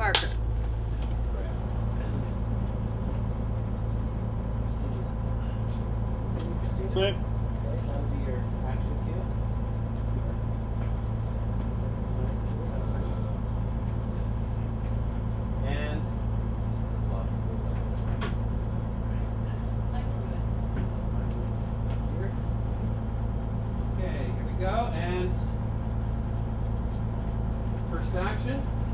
marker. Flip. Go and first action.